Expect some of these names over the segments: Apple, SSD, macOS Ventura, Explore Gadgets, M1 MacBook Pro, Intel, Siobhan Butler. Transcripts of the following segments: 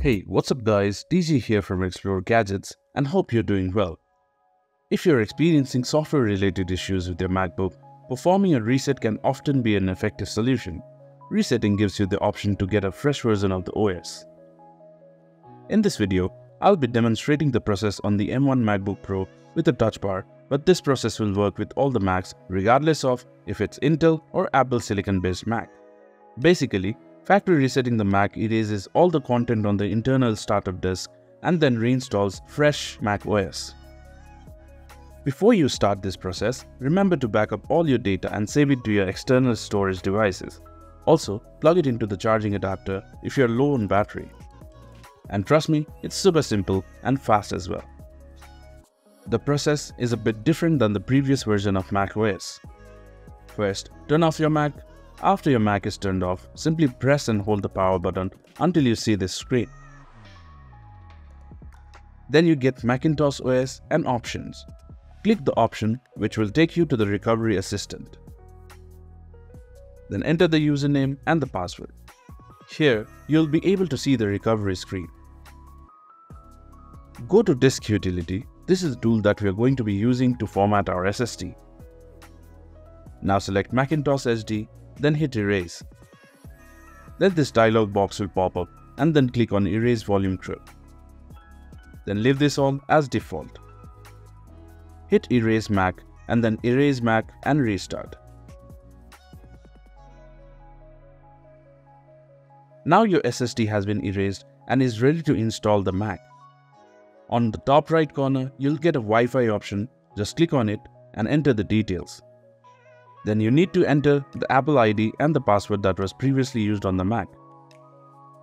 Hey, what's up guys, DG here from Explore Gadgets and hope you're doing well. If you're experiencing software related issues with your MacBook, performing a reset can often be an effective solution. Resetting gives you the option to get a fresh version of the OS. In this video, I'll be demonstrating the process on the M1 MacBook Pro with a touch bar, but this process will work with all the Macs regardless of if it's Intel or Apple Silicon based Mac. Basically, factory resetting the Mac erases all the content on the internal startup disk and then reinstalls fresh macOS. Before you start this process, remember to back up all your data and save it to your external storage devices. Also, plug it into the charging adapter if you're low on battery. And trust me, it's super simple and fast as well. The process is a bit different than the previous version of macOS. First, turn off your Mac. After your Mac is turned off, simply press and hold the power button until you see this screen. Then you get Macintosh OS and options. Click the option which will take you to the recovery assistant. Then enter the username and the password. Here, you'll be able to see the recovery screen. Go to Disk Utility. This is the tool that we are going to be using to format our SSD. Now select Macintosh SD. Then hit Erase. Then this dialog box will pop up and then click on Erase Volume Trip. Then leave this on as default. Hit Erase Mac and then Erase Mac and restart. Now your SSD has been erased and is ready to install the Mac. On the top right corner, you'll get a Wi-Fi option. Just click on it and enter the details. Then you need to enter the Apple ID and the password that was previously used on the Mac.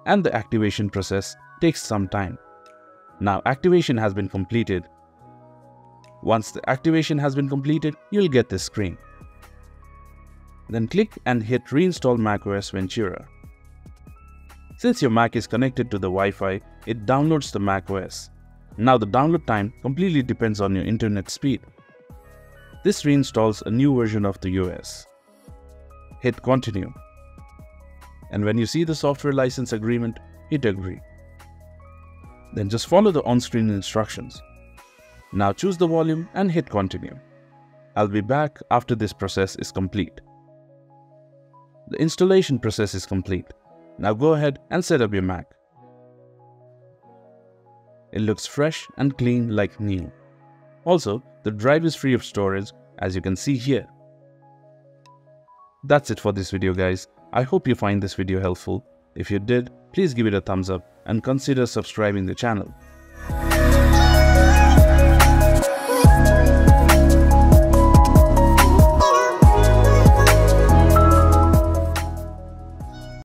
And the activation process takes some time. Now activation has been completed. Once the activation has been completed, you'll get this screen. Then click and hit Reinstall macOS Ventura. Since your Mac is connected to the Wi-Fi, it downloads the macOS. Now the download time completely depends on your internet speed. This reinstalls a new version of the OS. Hit Continue. And when you see the software license agreement, hit Agree. Then just follow the on-screen instructions. Now choose the volume and hit Continue. I'll be back after this process is complete. The installation process is complete. Now go ahead and set up your Mac. It looks fresh and clean like new. Also, the drive is free of storage, as you can see here. That's it for this video guys. I hope you find this video helpful. If you did, please give it a thumbs up and consider subscribing the channel.